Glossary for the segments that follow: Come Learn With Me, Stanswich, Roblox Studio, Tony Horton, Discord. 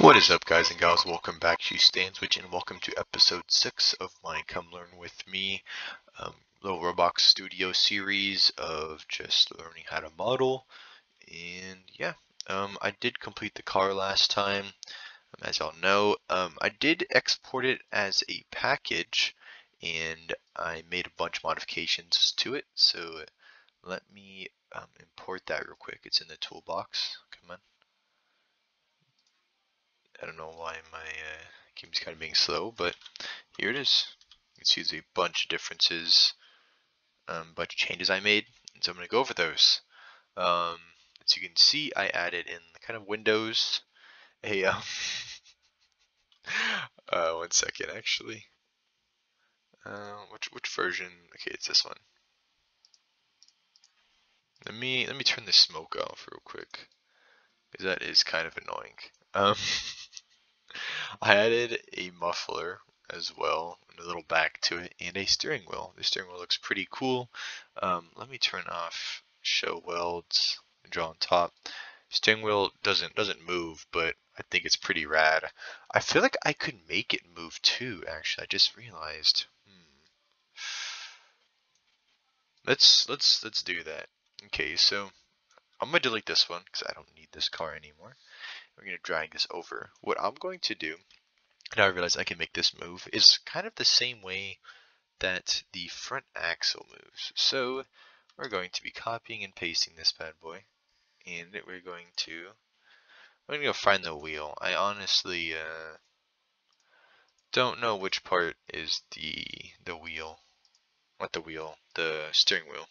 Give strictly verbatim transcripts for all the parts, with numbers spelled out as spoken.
What is up, guys and gals? Welcome back to Stanswich and welcome to episode six of my Come Learn With Me um, little Roblox Studio series of just learning how to model. And yeah, um, I did complete the car last time, um, as y'all know. Um, I did export it as a package and I made a bunch of modifications to it. So let me um, import that real quick. It's in the toolbox. Come on. I don't know why my uh, game's kind of being slow, but here it is. You can see there's a bunch of differences, um, a bunch of changes I made, and so I'm going to go over those. Um, as you can see, I added in the kind of windows, a, um, uh, one second, actually, uh, which, which version, okay, it's this one. Let me, let me turn the smoke off real quick, because that is kind of annoying. Um, I added a muffler as well, and a little back to it, and a steering wheel. The steering wheel looks pretty cool. Um, let me turn off show welds and draw on top. Steering wheel doesn't doesn't move, but I think it's pretty rad. I feel like I could make it move too. Actually, I just realized. Hmm. Let's let's let's do that. Okay, so I'm gonna delete this one because I don't need this car anymore. We're going to drag this over. What I'm going to do, and I realize I can make this move, is kind of the same way that the front axle moves. So we're going to be copying and pasting this bad boy, and we're going to I'm going to go find the wheel. I honestly uh, don't know which part is the the wheel, not the wheel, the steering wheel.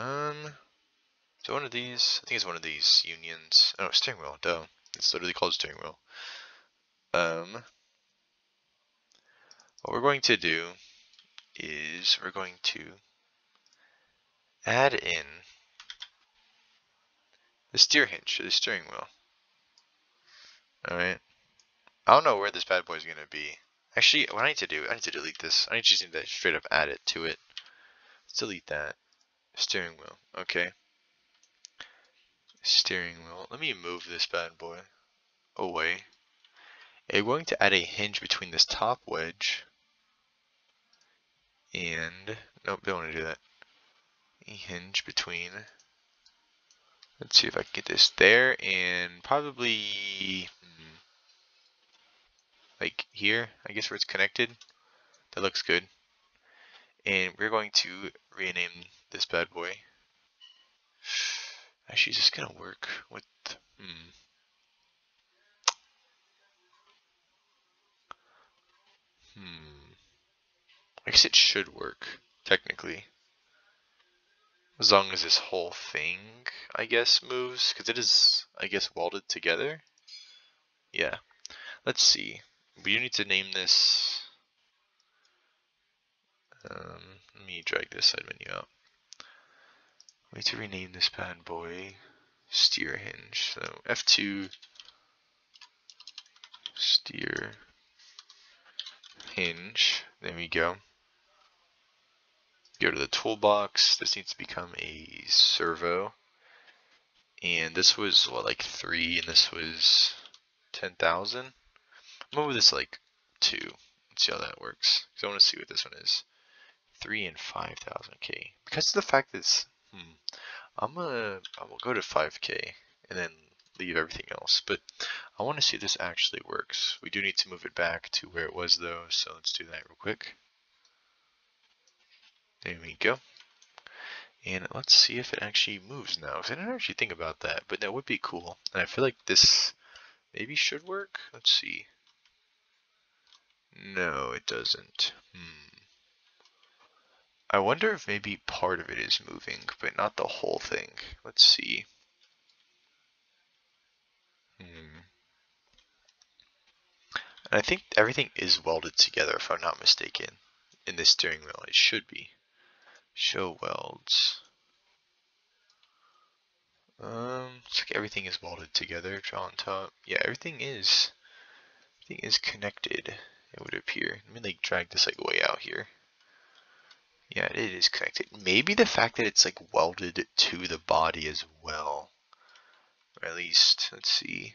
Um. So one of these, I think it's one of these unions. Oh, steering wheel, duh. It's literally called steering wheel. Um, what we're going to do is we're going to add in the steer hinge to the steering wheel. All right. I don't know where this bad boy is going to be. Actually, what I need to do, I need to delete this. I just need to straight up add it to it. Let's delete that steering wheel. Okay. Steering wheel. Let me move this bad boy away. And we're going to add a hinge between this top wedge and nope, don't want to do that. A hinge between. Let's see if I can get this there and probably hmm, like here, I guess where it's connected. That looks good. And we're going to rename this bad boy. Actually, is this gonna work with, hmm. Hmm. I guess it should work, technically. As long as this whole thing, I guess, moves, because it is, I guess, welded together. Yeah. Let's see. We do need to name this. Um, let me drag this side menu out. We need to rename this bad boy steer hinge. So F two steer hinge. There we go. Go to the toolbox. This needs to become a servo. And this was what, like three, and this was ten thousand. I'm gonna move this like two. Let's see how that works. Because I want to see what this one is. Three and five thousand. Okay. Because of the fact that it's Hmm. I'm gonna I will go to five K and then leave everything else, but I want to see if this actually works. We do need to move it back to where it was though, so let's do that real quick. There we go. And let's see if it actually moves now. I didn't actually think about that, but that would be cool. And I feel like this maybe should work. Let's see. No, it doesn't. Hmm. I wonder if maybe part of it is moving, but not the whole thing. Let's see. Hmm. And I think everything is welded together, if I'm not mistaken. In this steering wheel, it should be. Show welds. Um, it's like everything is welded together. Draw on top. Yeah, everything is. Everything is connected. It would appear. Let me like drag this like way out here. Yeah, it is connected. Maybe the fact that it's like welded to the body as well. Or at least, let's see.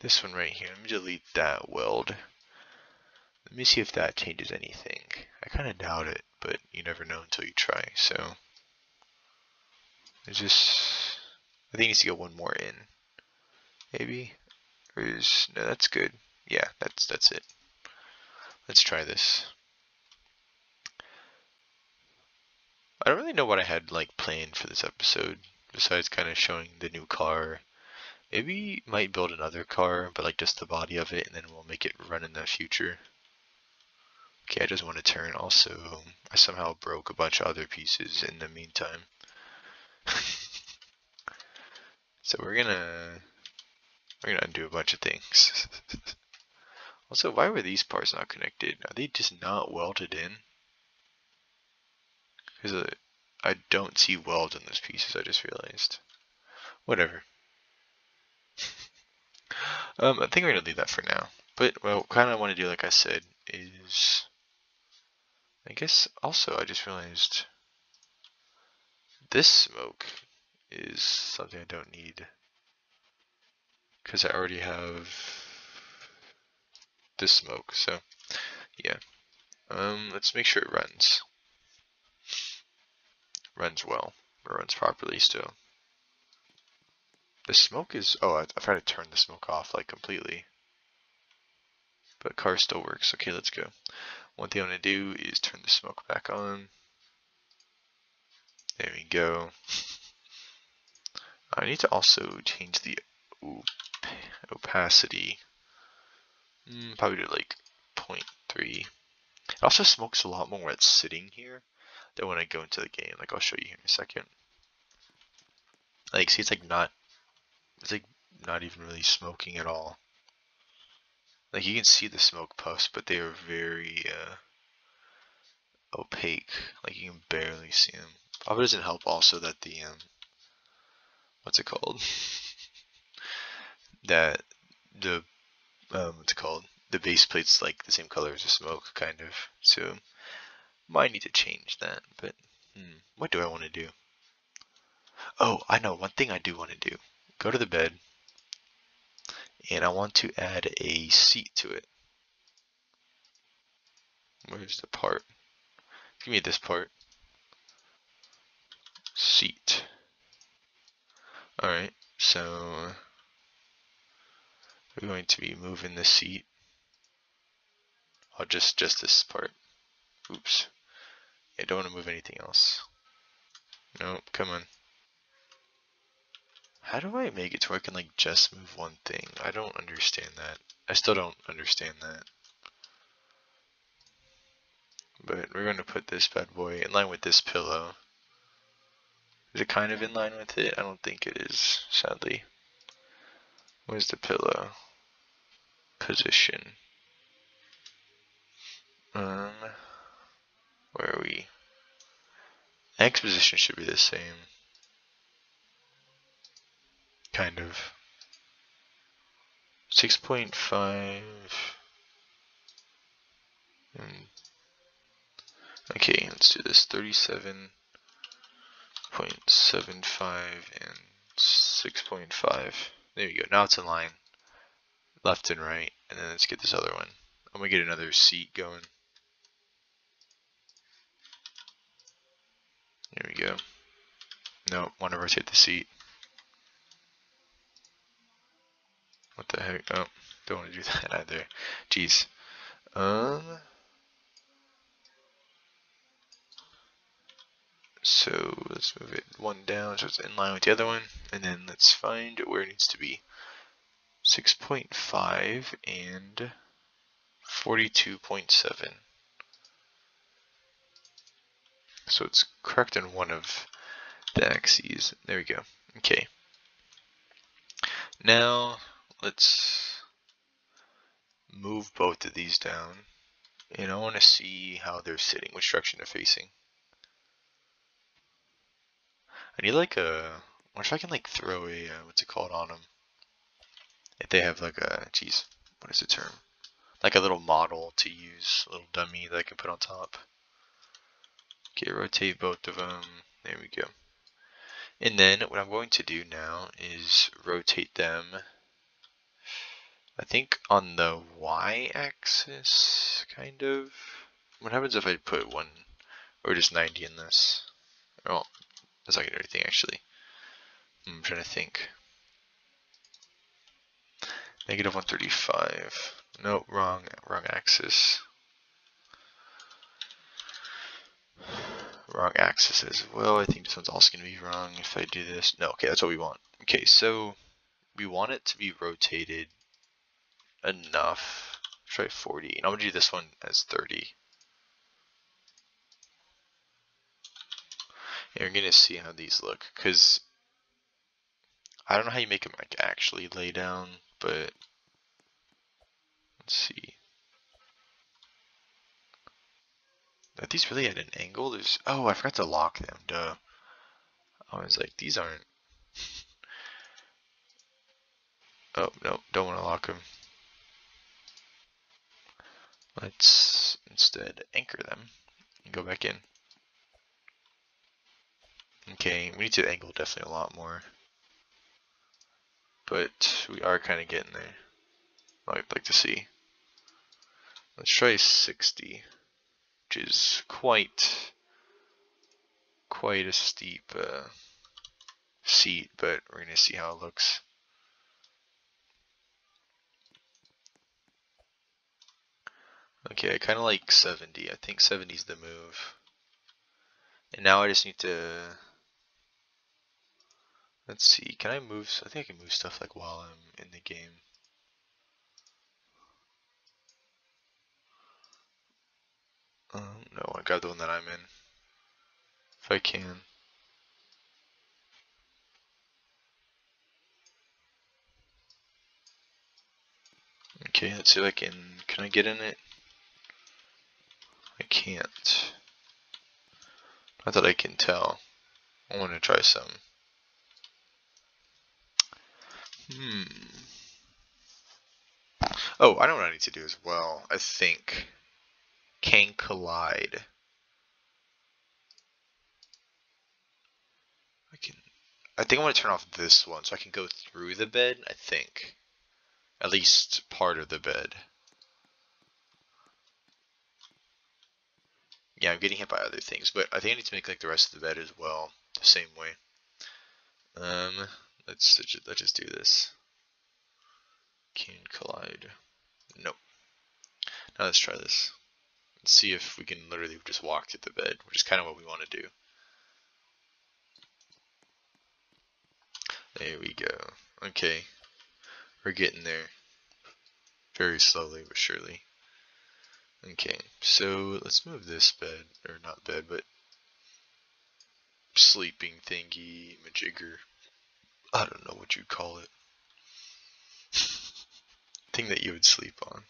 This one right here, let me delete that weld. Let me see if that changes anything. I kind of doubt it, but you never know until you try. So it's just, I think it needs to go one more in, maybe. Or is, no, that's good. Yeah, that's that's it. Let's try this. I don't really know what I had like planned for this episode, besides kind of showing the new car. Maybe might build another car, but like just the body of it, and then we'll make it run in the future. Okay, I just want to turn. Also, I somehow broke a bunch of other pieces in the meantime. So we're gonna we're gonna undo a bunch of things. Also, why were these parts not connected? Are they just not welded in? Because I don't see welds on those pieces, I just realized. Whatever. um, I think we're going to leave that for now. But what I kind of want to do, like I said, is... I guess, also, I just realized... this smoke is something I don't need. Because I already have... this smoke, so... yeah. Um, let's make sure it runs. Runs well, or runs properly still. The smoke is, oh, I, I tried to turn the smoke off like completely, but car still works. Okay, let's go. One thing I'm gonna do is turn the smoke back on. There we go. I need to also change the op opacity, mm, probably to like zero point three. It also smokes a lot more when it's sitting here. Then when I go into the game, like I'll show you here in a second. Like, see, it's like not, it's like not even really smoking at all. Like you can see the smoke puffs, but they are very uh, opaque. Like you can barely see them. Probably doesn't help also that the um, what's it called? that the um, what's it called? The base plate's like the same color as the smoke, kind of. So. Might need to change that, but hmm, what do I want to do? Oh, I know one thing I do want to do. Go to the bed, and I want to add a seat to it. Where's the part? Give me this part. Seat. Alright, so we're going to be moving the seat. Oh, just, just this part. Oops. I don't want to move anything else. Nope, come on. How do I make it to where I can like just move one thing? I don't understand that. I still don't understand that. But we're going to put this bad boy in line with this pillow. Is it kind of in line with it? I don't think it is, sadly. Where's the pillow? Position. Um... Where are we? X position should be the same. Kind of. six point five. Okay, let's do this. thirty-seven point seven five and six point five. There you go. Now it's in line. Left and right. And then let's get this other one. I'm going to get another seat going. There we go. No, want to rotate the seat. What the heck? Oh, don't want to do that either. Jeez. Um. So let's move it one down so it's in line with the other one, and then let's find where it needs to be. six point five and forty-two point seven. So it's correct in one of the axes. There we go. Okay. Now let's move both of these down. And I want to see how they're sitting, which direction they're facing. I need like a, I wonder if I can like throw a, uh, what's it called on them? If they have like a, geez, what is the term? Like a little model to use, a little dummy that I can put on top. Okay, rotate both of them. There we go. And then what I'm going to do now is rotate them I think on the y-axis, kind of. What happens if I put one, or just ninety in this? Oh, that's not gonna do anything actually. I'm trying to think. Negative one thirty-five. No, wrong, wrong axis. Wrong axis as well. I think this one's also gonna be wrong if I do this. No, okay, that's what we want. Okay, so we want it to be rotated enough. Try forty, and I'm gonna do this one as thirty. And we're gonna see how these look, cause I don't know how you make them like actually lay down, but let's see. Are these really at an angle? There's, oh, I forgot to lock them, duh. I was like, these aren't. Oh, no, don't want to lock them. Let's instead anchor them and go back in. Okay, we need to angle definitely a lot more. But we are kind of getting there. I'd like to see. Let's try sixty. Which is quite, quite a steep uh, seat, but we're gonna see how it looks. Okay, I kind of like seventy. I think seventy is the move. And now I just need to. Let's see. Can I move? I think I can move stuff like while I'm in the game. Um, no, I got the one that I'm in. If I can. Okay, let's see if I can. Can I get in it? I can't. Not that I can tell. I want to try some. Hmm. Oh, I know what I need to do as well, I think. Can collide. I can. I think I want to turn off this one so I can go through the bed. I think, at least part of the bed. Yeah, I'm getting hit by other things, but I think I need to make like the rest of the bed as well, the same way. Um, let's let's just do this. Can collide. Nope. Now let's try this. See if we can literally just walk through the bed, which is kind of what we want to do. There we go. Okay, we're getting there. Very slowly but surely. Okay, so let's move this bed, or not bed, but sleeping thingy, majigger. I don't know what you'd call it. Thing that you would sleep on.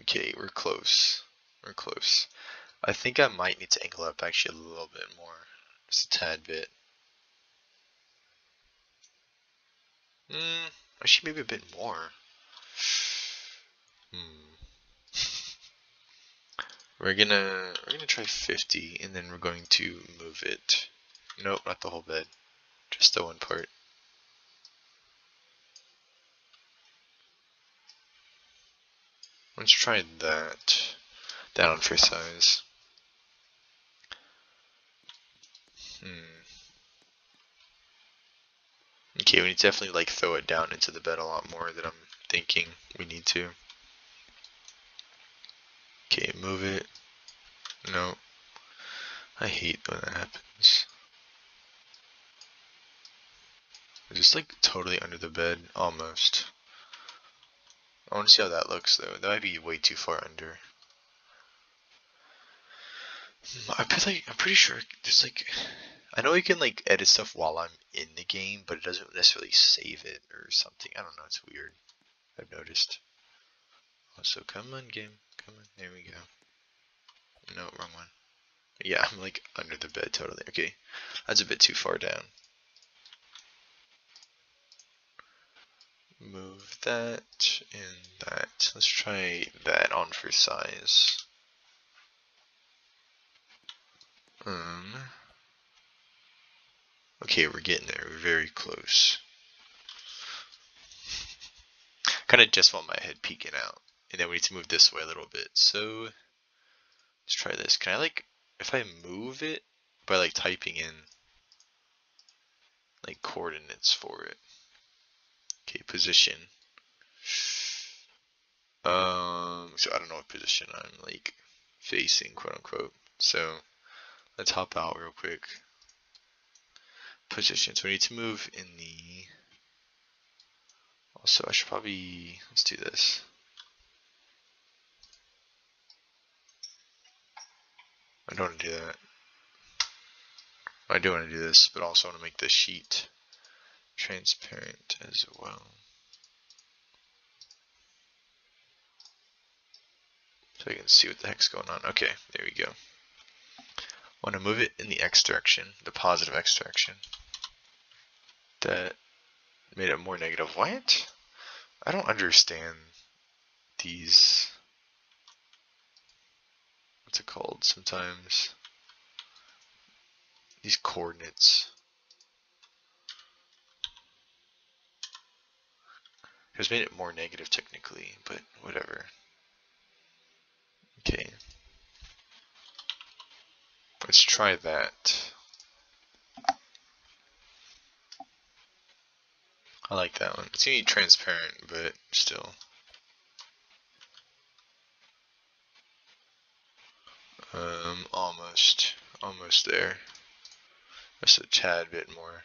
Okay, we're close. We're close. I think I might need to angle up actually a little bit more. Just a tad bit. Hmm, actually maybe a bit more. Hmm. We're gonna we're gonna try fifty and then we're going to move it. Nope, not the whole bed. Just the one part. Let's try that down for size. Hmm. Okay, we need to definitely like throw it down into the bed a lot more than I'm thinking we need to. Okay, move it. No. I hate when that happens. Just like totally under the bed, almost. I want to see how that looks though. That might be way too far under. I bet, like, I'm pretty sure there's like, I know you can like edit stuff while I'm in the game, but it doesn't necessarily save it or something. I don't know. It's weird. I've noticed. Also, come on, game. Come on. There we go. No, wrong one. Yeah, I'm like under the bed totally. Okay, that's a bit too far down. Move that and that. Let's try that on for size. Um. Okay, we're getting there. We're very close. kind of just want my head peeking out, and then we need to move this way a little bit. So let's try this. Can I, like, if I move it by like typing in like coordinates for it? Okay, position. Um, so I don't know what position I'm like facing, quote unquote. So let's hop out real quick. Position. So we need to move in the. Also, I should probably let's do this. I don't want to do that. I do want to do this, but also want to make the sheet transparent as well. So I can see what the heck's going on. Okay, there we go. I want to move it in the X direction, the positive X direction. That made it more negative. What? I don't understand these. What's it called sometimes? These coordinates. It's made it more negative technically, but whatever. Okay. Let's try that. I like that one. It's gonna be transparent, but still. Um, almost. Almost there. Just a tad bit more.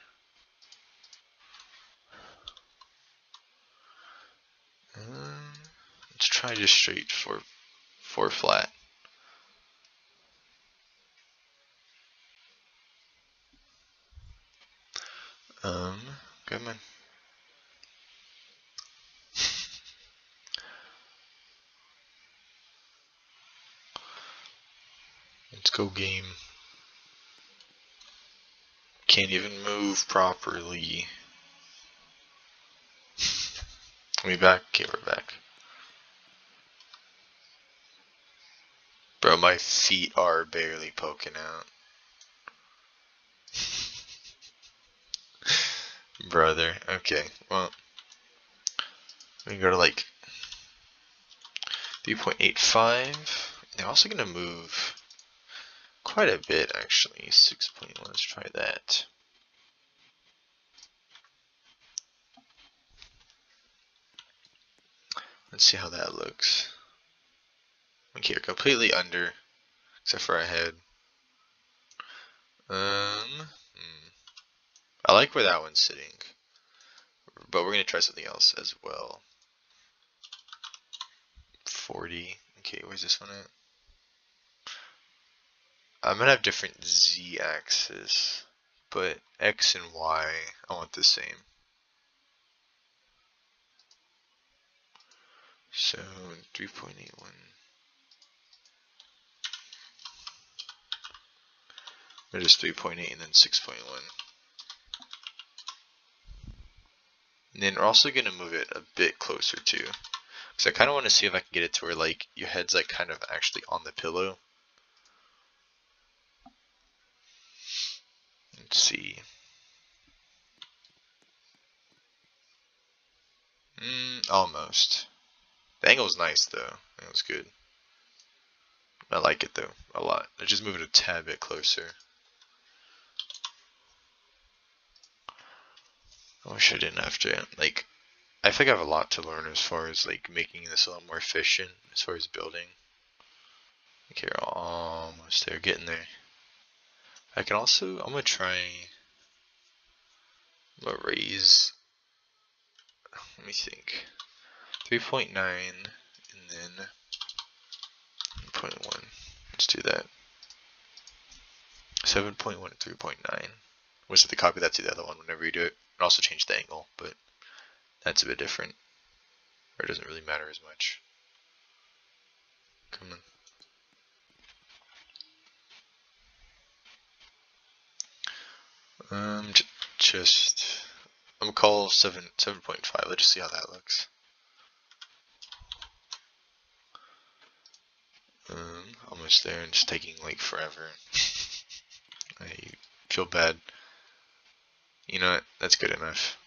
Um, let's try just straight for four flat. Um, good man. Let's go game. Can't even move properly. Are we back? Okay, we're back. Bro, my feet are barely poking out. Brother. Okay, well, we can go to like three point eight five. They're also going to move quite a bit, actually. six point one, let's try that. Let's see how that looks. Okay, we're completely under, except for our head. Um, hmm. I like where that one's sitting, but we're going to try something else as well. forty. Okay, where's this one at? I'm going to have different Z axis, but X and Y, I want the same. So three point eight one. It is three point eight and then six point one. And then we're also going to move it a bit closer too. So I kind of want to see if I can get it to where like your head's like kind of actually on the pillow. Let's see. Mm, almost. The angle's nice though. It was good. I like it though a lot. I just move it a tad bit closer. I wish I didn't have to. Like, I think I have a lot to learn as far as like making this a lot more efficient as far as building. Okay, we're almost there, getting there. I can also, I'm gonna try. I'm gonna raise. Let me think. three point nine and then point one. Let's do that. seven point one and three point nine. We'll just have to copy that to the other one whenever you do it. And also change the angle, but that's a bit different. Or it doesn't really matter as much. Come on. Um, j just, I'm gonna call seven, seven point five. Let's just see how that looks. Um, almost there, and just taking like forever. I feel bad. You know what? That's good enough.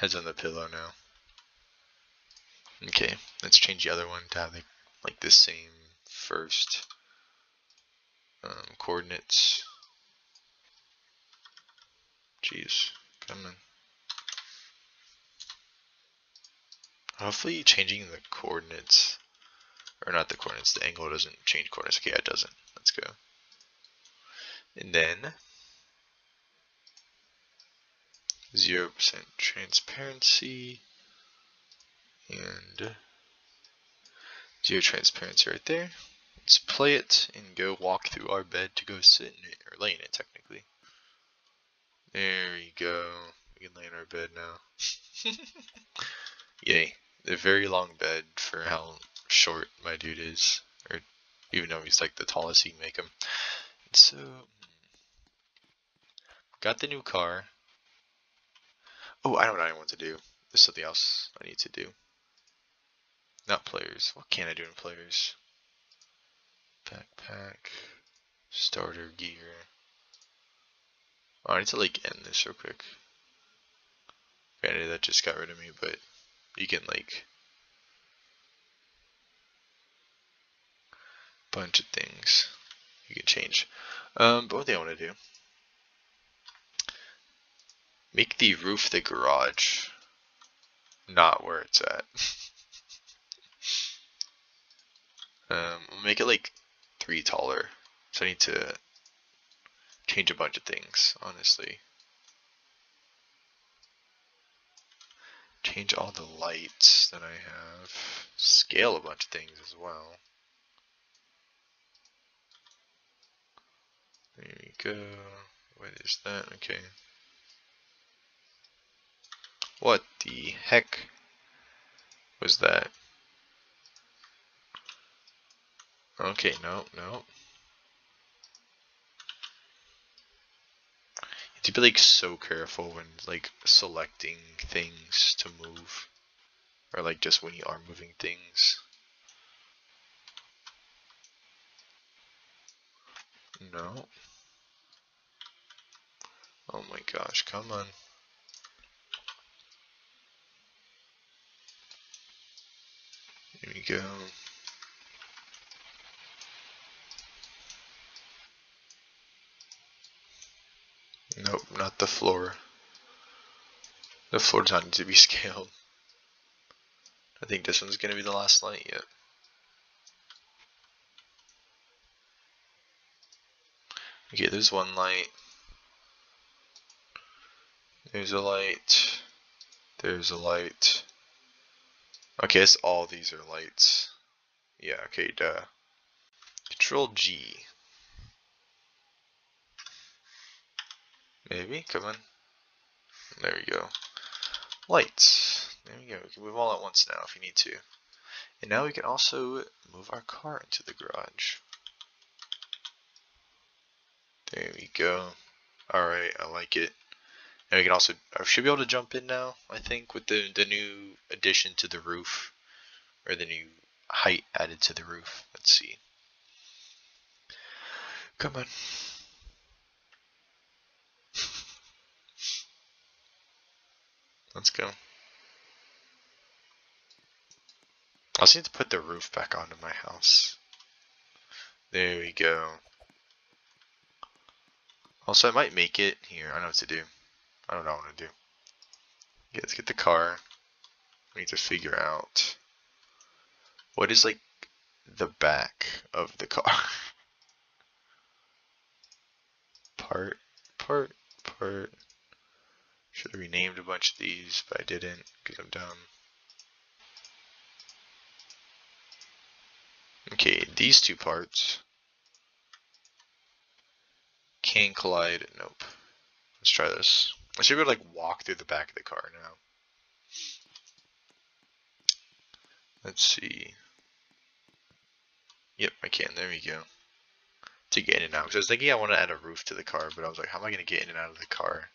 Head's on the pillow now. Okay, let's change the other one to have the, like the same first um, coordinates. Jeez, come on. Hopefully changing the coordinates, or not the coordinates, the angle doesn't change coordinates. Okay, it doesn't. Let's go. And then zero percent transparency and zero transparency right there. Let's play it and go walk through our bed to go sit in it, or lay in it technically. There we go. We can lay in our bed now. Yay. A very long bed for how short my dude is, or even though he's like the tallest he can make him. So, got the new car. Oh, I don't know what I want to do. There's something else I need to do. Not players. What can I do in players? Backpack. Starter gear. Oh, I need to like end this real quick. Granted, that just got rid of me, but you can like bunch of things you can change. Um, but one thing I want to do, make the roof the garage, not where it's at. um, make it like three taller. So I need to change a bunch of things, honestly. Change all the lights that I have. Scale a bunch of things as well. There we go. What is that? Okay. What the heck was that? Okay, no, no. You have to be like so careful when like selecting things to move, or like just when you are moving things. No. Oh my gosh, come on. Here we go. Nope, not the floor. The floor does not need to be scaled. I think this one's gonna be the last light yet. Okay, there's one light. There's a light. There's a light. Okay, I guess all these are lights. Yeah, okay, duh. Control G. Maybe, come on. There we go. Lights. There we go, we can move all at once now if you need to. And now we can also move our car into the garage. There we go. Alright, I like it. And we can also, I should be able to jump in now, I think, with the, the new addition to the roof, or the new height added to the roof. Let's see. Come on. Let's go. I also need to put the roof back onto my house. There we go. Also, I might make it here. I don't know what to do. I don't know what I want to do. Okay, let's get the car. We need to figure out what is like the back of the car. part, part, part. Should have renamed a bunch of these, but I didn't because I'm dumb. Okay, these two parts can collide. Nope. Let's try this. I should be able to like walk through the back of the car now. Let's see. Yep, I can. There we go. To get in and out. Because I was thinking I want to add a roof to the car, but I was like, how am I going to get in and out of the car?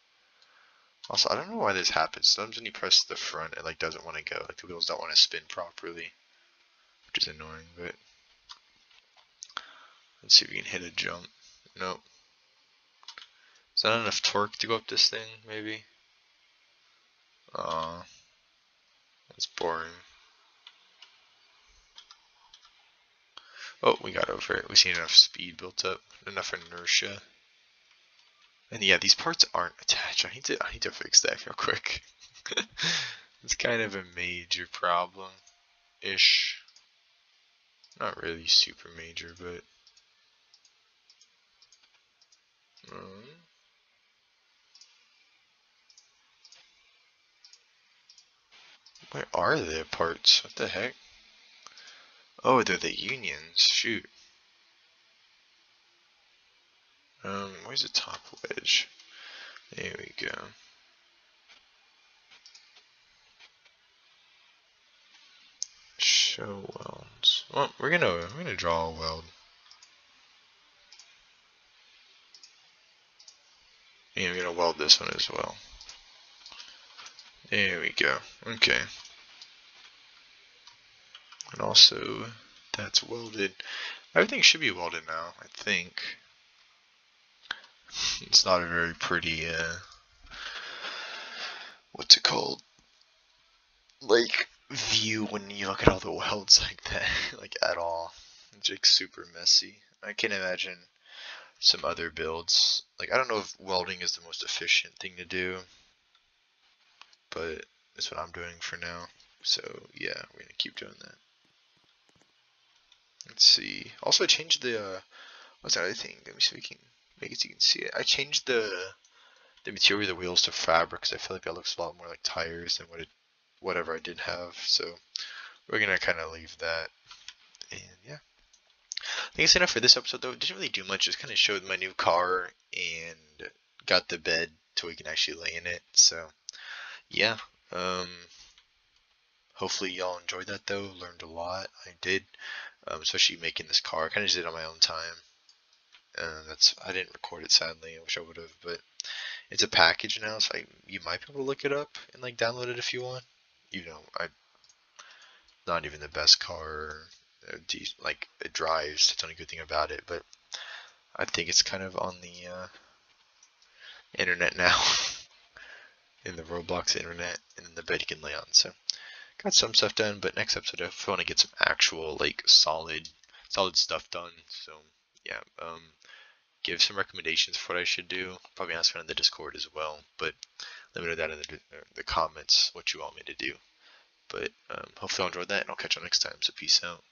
Also, I don't know why this happens. Sometimes when you press the front, it like doesn't want to go. Like the wheels don't want to spin properly, which is annoying. But let's see if we can hit a jump. Nope. Is that enough torque to go up this thing, maybe? Aw. That's boring. Oh, we got over it. We see enough speed built up, enough inertia. And yeah, these parts aren't attached. I need to I need to fix that real quick. It's kind of a major problem ish. Not really super major, but um. Where are the parts? What the heck? Oh, they're the unions. Shoot. Um, where's the top wedge? There we go. Show welds. Well, we're gonna we're gonna draw a weld. And we're gonna weld this one as well. There we go. Okay. And also, that's welded. Everything should be welded now, I think. It's not a very pretty, uh, what's it called? Like, view when you look at all the welds like that, like, at all. It's like super messy. I can imagine some other builds. Like, I don't know if welding is the most efficient thing to do, but that's what I'm doing for now. So, yeah, we're gonna keep doing that. Let's see. Also, I changed the, uh, what's the other thing? Let me see if we can make it so you can see it. I changed the the material of the wheels to fabric because I feel like that looks a lot more like tires than what it, whatever I did have. So we're gonna kind of leave that. And yeah, I think it's enough for this episode though. It didn't really do much. Just kind of showed my new car and got the bed so we can actually lay in it. So yeah. Um, hopefully y'all enjoyed that though. Learned a lot. I did. Um, especially making this car. I kind of did it on my own time. Uh, that's I didn't record it sadly. I wish I would have, but it's a package now, so I, you might be able to look it up and like download it if you want. You know, I not even the best car, like it drives. That's the only good thing about it, but I think it's kind of on the uh, internet now, in the Roblox internet, and the bed you can lay on. So got some stuff done, but next episode I want to get some actual like solid, solid stuff done. So. Yeah, um, give some recommendations for what I should do. Probably ask one in the Discord as well, but let me know that in the, the comments what you want me to do. But um, hopefully I'll enjoy that, and I'll catch you next time, so peace out.